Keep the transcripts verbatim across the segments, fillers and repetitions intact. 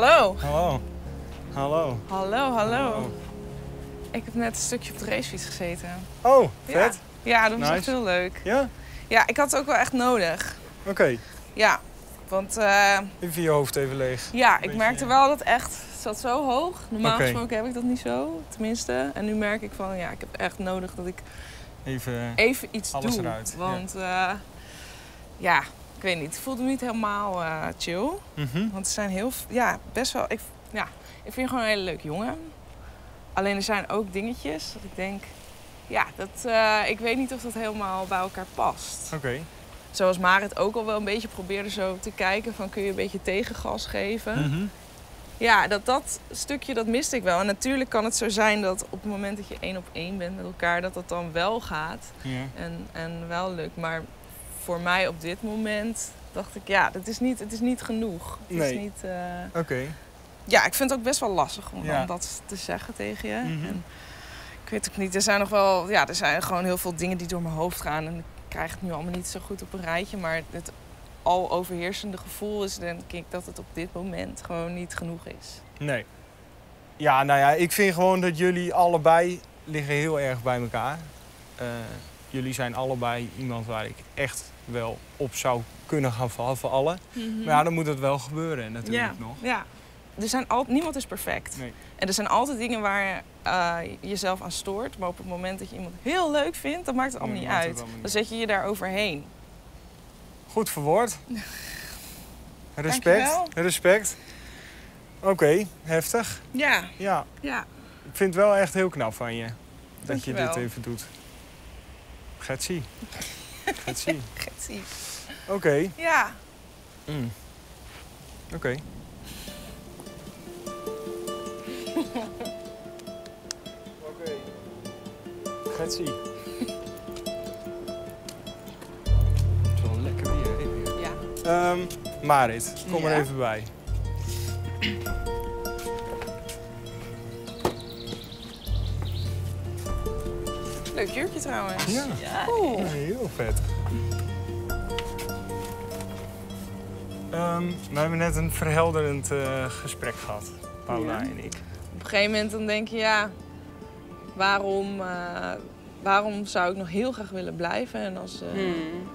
Hallo. Hallo. Hallo. Hallo, hallo. Ik heb net een stukje op de racefiets gezeten. Oh, vet. Ja, ja dat was nice. Echt heel leuk. Ja? Ja, ik had het ook wel echt nodig. Oké. Okay. Ja, want... Uh, even je hoofd even leeg. Ja, een ik beetje, merkte ja. wel dat echt... Het zat zo hoog. Normaal okay. gesproken heb ik dat niet zo, tenminste. En nu merk ik van, ja, ik heb echt nodig dat ik even, even iets alles doe. Eruit. Want, ja. Uh, ja... Ik weet niet, ik voelde me niet helemaal uh, chill. Mm-hmm. Want ze zijn heel, ja, best wel, ik, ja, ik vind gewoon een hele leuke jongen. Alleen er zijn ook dingetjes dat ik denk, ja, dat, uh, ik weet niet of dat helemaal bij elkaar past. Oké. Okay. Zoals Marit ook al wel een beetje probeerde zo te kijken van, kun je een beetje tegengas geven? Mm-hmm. Ja, dat, dat stukje, dat miste ik wel. En natuurlijk kan het zo zijn dat op het moment dat je één op één bent met elkaar, dat dat dan wel gaat. Yeah. En, en wel lukt, maar... Voor mij op dit moment dacht ik, ja, dat is niet, het is niet genoeg. Het nee. is niet... Uh... Oké. Okay. Ja, ik vind het ook best wel lastig om ja. dan dat te zeggen tegen je. Mm-hmm. En ik weet ook niet, er zijn nog wel... Ja, er zijn gewoon heel veel dingen die door mijn hoofd gaan. En ik krijg het nu allemaal niet zo goed op een rijtje. Maar het al overheersende gevoel is, denk ik, dat het op dit moment gewoon niet genoeg is. Nee. Ja, nou ja, ik vind gewoon dat jullie allebei liggen heel erg bij elkaar. Uh... Jullie zijn allebei iemand waar ik echt wel op zou kunnen gaan vallen voor allen. Mm-hmm. Maar ja, dan moet het wel gebeuren natuurlijk ja. nog. Ja, er zijn al, niemand is perfect. Nee. En er zijn altijd dingen waar uh, jezelf aan stoort. Maar op het moment dat je iemand heel leuk vindt, dan maakt het allemaal nee, niet uit. Allemaal niet. Dan zet je je daar overheen. Goed verwoord. Respect. Dankjewel. Respect. Oké, okay, heftig. Ja. Ja. ja. Ik vind het wel echt heel knap van je dat Dankjewel. je dit even doet. Gertsi. Gertsi. Gertsi. Oké. Okay. Ja. Mm. Oké. Okay. Oké. Okay. Gertsi. Het is wel lekker weer, hè? Ja. Um, Marit, kom ja. er even bij. Leuk jurkje trouwens. Ja, ja. Cool. Heel vet. Um, we hebben net een verhelderend uh, gesprek gehad, Paula ja. en ik. Op een gegeven moment dan denk je, ja, waarom, uh, waarom zou ik nog heel graag willen blijven? En als, uh, hmm.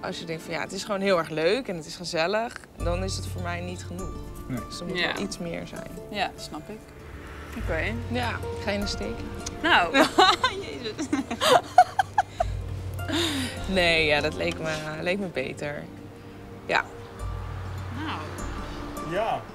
als je denkt van, ja, het is gewoon heel erg leuk en het is gezellig, dan is het voor mij niet genoeg. Nee. Dus er moet ja. wel iets meer zijn. Ja, snap ik. Oké. Okay. Ja, ik ga je in de steek. Nou, jezus. Nee, ja, dat leek me, leek me beter. Ja. Nou. Ja.